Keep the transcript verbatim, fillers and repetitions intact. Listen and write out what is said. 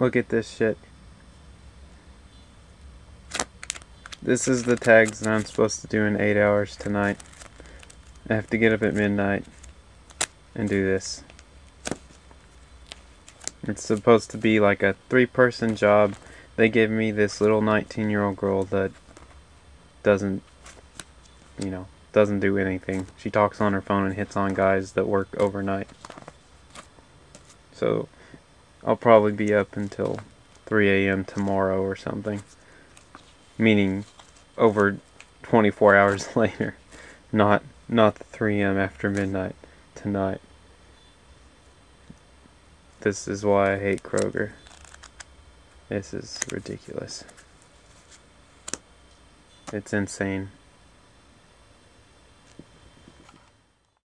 Look at this shit. This is the tags that I'm supposed to do in eight hours tonight. I have to get up at midnight and do this. It's supposed to be like a three-person job. They gave me this little nineteen-year-old girl that doesn't, you know, doesn't do anything. She talks on her phone and hits on guys that work overnight. So I'll probably be up until three a m tomorrow or something. Meaning over twenty-four hours later. Not not three a m after midnight tonight. This is why I hate Kroger. This is ridiculous. It's insane.